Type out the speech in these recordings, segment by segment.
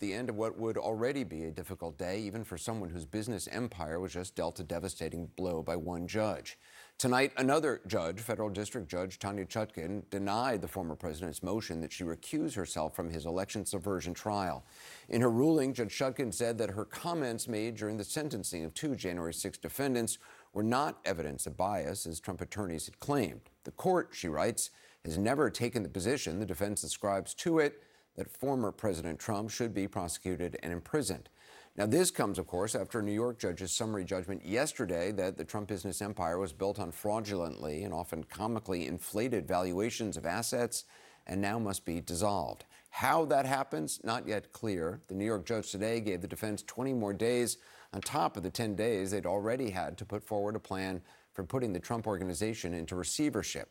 the end of what would already be a difficult day, even for someone whose business empire was just dealt a devastating blow by one judge. Tonight, another judge, Federal District Judge Tanya Chutkin, denied the former president's motion that she recuse herself from his election subversion trial. In her ruling, Judge Chutkin said that her comments made during the sentencing of two January 6 defendants were not evidence of bias, as Trump attorneys had claimed. The court, she writes, has never taken the position the defense ascribes to it that former President Trump should be prosecuted and imprisoned. Now, this comes, of course, after a New York judge's summary judgment yesterday that the Trump business empire was built on fraudulently and often comically inflated valuations of assets and now must be dissolved. How that happens, not yet clear. The New York judge today gave the defense 20 more days on top of the 10 days they'd already had to put forward a plan for putting the Trump Organization into receivership.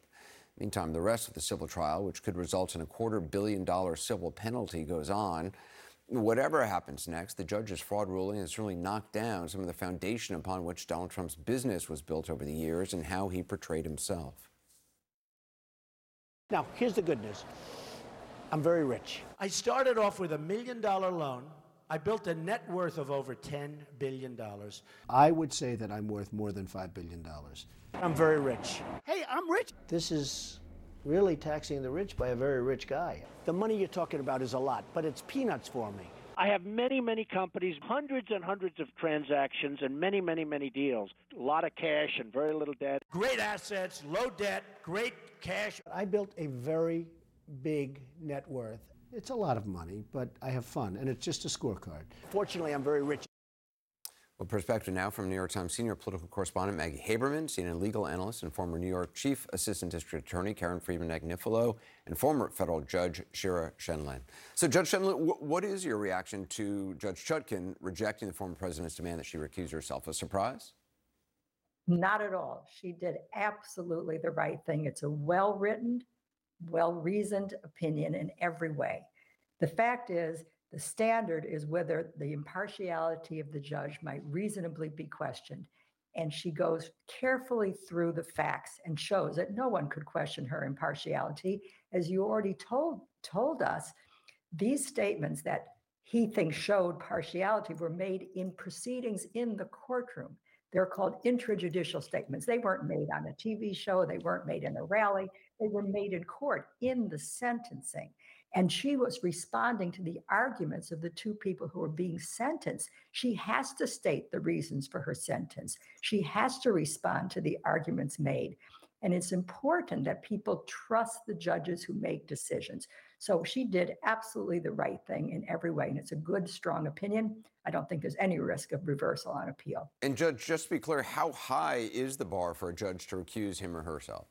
Meantime, the rest of the civil trial, which could result in a $250 million civil penalty, goes on. Whatever happens next, the judge's fraud ruling has certainly knocked down some of the foundation upon which Donald Trump's business was built over the years and how he portrayed himself. Now, here's the good news. I'm very rich. I started off with $1 million loan. I built a net worth of over $10 billion. I would say that I'm worth more than $5 billion. I'm very rich. Hey, I'm rich. This is really taxing the rich by a very rich guy. The money you're talking about is a lot, but it's peanuts for me. I have many, many companies, hundreds and hundreds of transactions, and many, many, many deals. A lot of cash and very little debt. Great assets, low debt, great cash. I built a very big net worth. It's a lot of money, but I have fun, and it's just a scorecard. Fortunately, I'm very rich. Well, perspective now from New York Times senior political correspondent Maggie Haberman, CNN legal analyst and former New York Chief Assistant District Attorney Karen Friedman Agnifolo, and former federal Judge Shira Shenlin. So, Judge Shenlin, what is your reaction to Judge Chutkin rejecting the former president's demand that she recuse herself? A surprise? Not at all. She did absolutely the right thing. It's a well-written, well-reasoned opinion in every way. The fact is, the standard is whether the impartiality of the judge might reasonably be questioned. And she goes carefully through the facts and shows that no one could question her impartiality. As you already told us, these statements that he thinks showed partiality were made in proceedings in the courtroom. They're called intrajudicial statements. They weren't made on a TV show. They weren't made in a rally. They were made in court in the sentencing. And she was responding to the arguments of the two people who were being sentenced. She has to state the reasons for her sentence. She has to respond to the arguments made. And it's important that people trust the judges who make decisions. So she did absolutely the right thing in every way. And it's a good, strong opinion. I don't think there's any risk of reversal on appeal. And Judge, just to be clear, how high is the bar for a judge to recuse him or herself?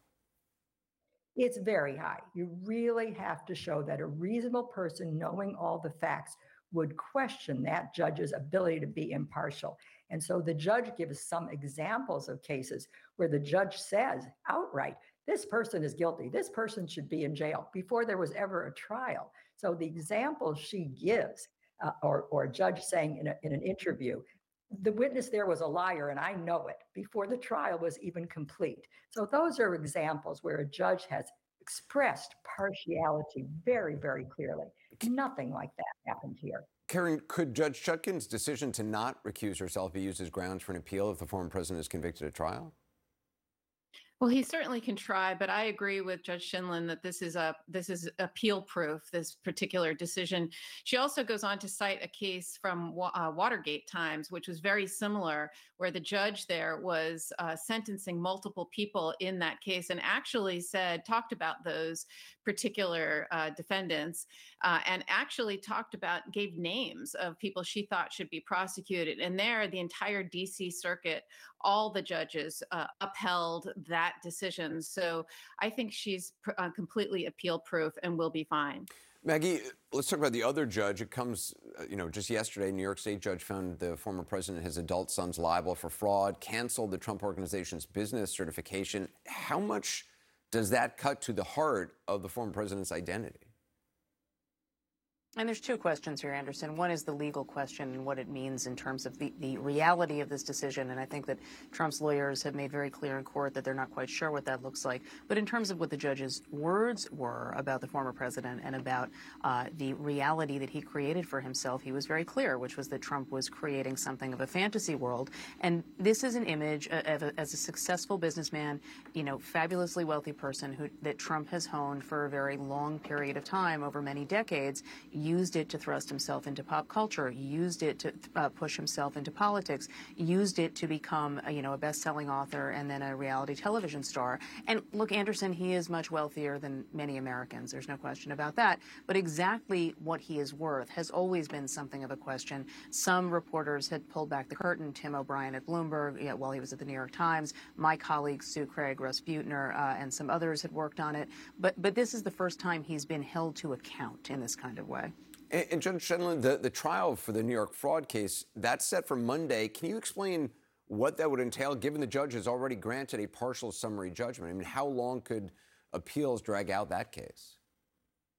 It's very high. You really have to show that a reasonable person, knowing all the facts, would question that judge's ability to be impartial. And so the judge gives some examples of cases where the judge says outright, this person is guilty, this person should be in jail, before there was ever a trial. So the examples she gives, or a judge saying in an interview, the witness there was a liar, and I know it, before the trial was even complete. So those are examples where a judge has expressed partiality very, very clearly. Nothing like that happened here. Karen, could Judge Chutkin's decision to not recuse herself be used as grounds for an appeal if the former president is convicted at trial? Well, he certainly can try, but I agree with Judge Shenlin that this is appeal-proof, this particular decision. She also goes on to cite a case from Watergate times, which was very similar, where the judge there was sentencing multiple people in that case and actually talked about those particular defendants and actually gave names of people she thought should be prosecuted. And there, the entire D.C. circuit, all the judges upheld that decision. So I think she's completely appeal-proof and will be fine. Maggie, let's talk about the other judge. It comes, just yesterday, New York State judge found the former president and his adult sons liable for fraud, canceled the Trump Organization's business certification. How much does that cut to the heart of the former president's identity? And there's two questions here, Anderson. One is the legal question and what it means in terms of the reality of this decision. And I think that Trump's lawyers have made very clear in court that they're not quite sure what that looks like. But in terms of what the judge's words were about the former president and about the reality that he created for himself, he was very clear, which was that Trump was creating something of a fantasy world. And this is an image of as a successful businessman, you know, fabulously wealthy person who that Trump has honed for a very long period of time over many decades. Used it to thrust himself into pop culture, used it to push himself into politics, used it to become, a best-selling author and then a reality television star. And look, Anderson, he is much wealthier than many Americans. There's no question about that. But exactly what he is worth has always been something of a question. Some reporters had pulled back the curtain. Tim O'Brien at Bloomberg, while he was at the New York Times. My colleagues, Sue Craig, Russ Buettner, and some others had worked on it. But this is the first time he's been held to account in this kind of way. And Judge Shenlin, the trial for the New York fraud case, that's set for Monday. Can you explain what that would entail, given the judge has already granted a partial summary judgment? I mean, how long could appeals drag out that case?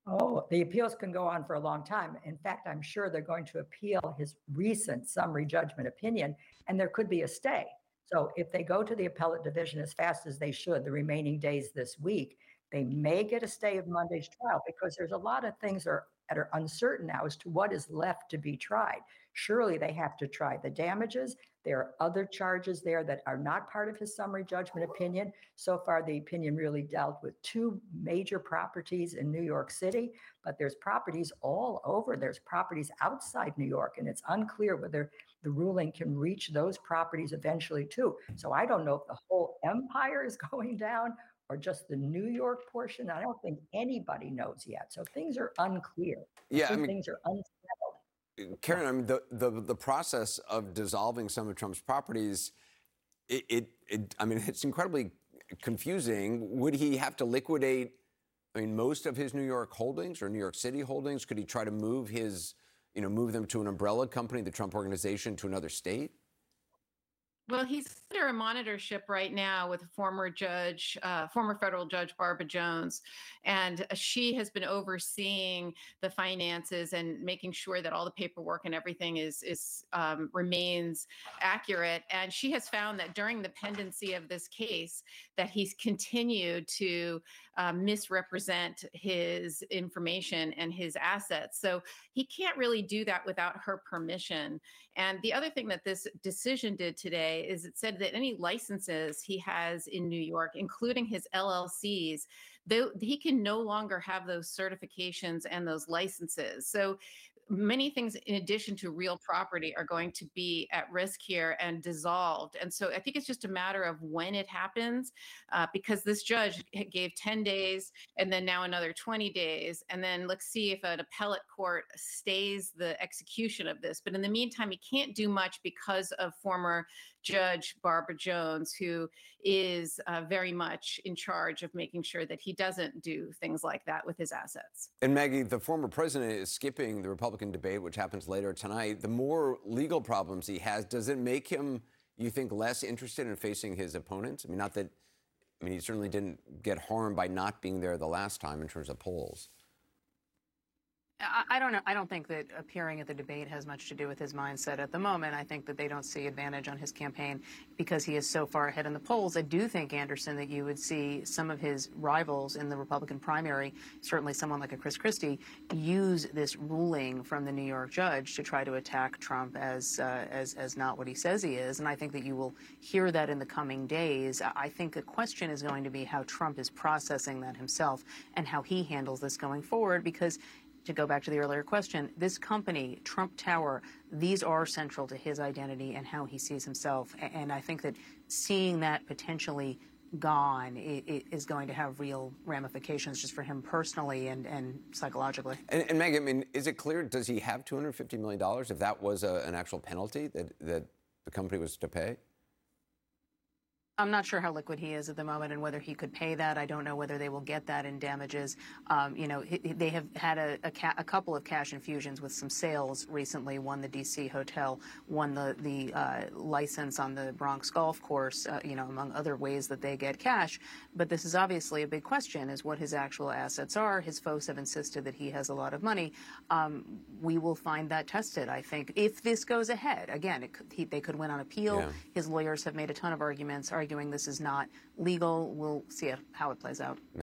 Oh, the appeals can go on for a long time. In fact, I'm sure they're going to appeal his recent summary judgment opinion, and there could be a stay. So if they go to the appellate division as fast as they should, the remaining days this week, they may get a stay of Monday's trial because there's a lot of things that are uncertain now as to what is left to be tried. Surely they have to try the damages. There are other charges there that are not part of his summary judgment opinion. So far, the opinion really dealt with two major properties in New York City, but there's properties all over. There's properties outside New York, and it's unclear whether the ruling can reach those properties eventually too. So I don't know if the whole empire is going down or just the New York portion. I don't think anybody knows yet. So things are unclear. Yeah, things are unsettled. Karen, I mean, the process of dissolving some of Trump's properties, it's incredibly confusing. Would he have to liquidate, most of his New York holdings or New York City holdings? Could he try to move his, move them to an umbrella company, the Trump Organization, to another state? Well, he's under a monitorship right now with a former federal judge, Barbara Jones, and she has been overseeing the finances and making sure that all the paperwork and everything is remains accurate. And she has found that during the pendency of this case, that he's continued to misrepresent his information and his assets. So he can't really do that without her permission. And the other thing that this decision did today is it said that any licenses he has in New York, including his LLCs, though he can no longer have those certifications and those licenses. So many things, in addition to real property, are going to be at risk here and dissolved. And so I think it's just a matter of when it happens, because this judge gave 10 days and then now another 20 days. And then let's see if an appellate court stays the execution of this. But in the meantime, he can't do much because of former Judge Barbara Jones, who is very much in charge of making sure that he doesn't do things like that with his assets. And Maggie, the former president is skipping the Republican debate, which happens later tonight. The more legal problems he has, does it make him, you think, less interested in facing his opponents? He certainly didn't get harmed by not being there the last time in terms of polls. I don't know. I don't think that appearing at the debate has much to do with his mindset at the moment. I think that they don't see advantage on his campaign because he is so far ahead in the polls. I do think, Anderson, that you would see some of his rivals in the Republican primary, certainly someone like a Chris Christie, use this ruling from the New York judge to try to attack Trump as not what he says he is. And I think that you will hear that in the coming days. I think the question is going to be how Trump is processing that himself and how he handles this going forward, because to go back to the earlier question, this company, Trump Tower, these are central to his identity and how he sees himself. And I think that seeing that potentially gone is going to have real ramifications just for him personally and psychologically. And Meg, is it clear, does he have $250 million if that was an actual penalty that the company was to pay? I'm not sure how liquid he is at the moment and whether he could pay that. I don't know whether they will get that in damages. You know, they have had a couple of cash infusions with some sales recently, one the D.C. hotel, one the license on the Bronx golf course, you know, among other ways that they get cash. But this is obviously a big question, is what his actual assets are. His folks have insisted that he has a lot of money. We will find that tested, I think, if this goes ahead. Again, they could win on appeal. Yeah. His lawyers have made a ton of arguments arguing this is not legal. We'll see how it plays out.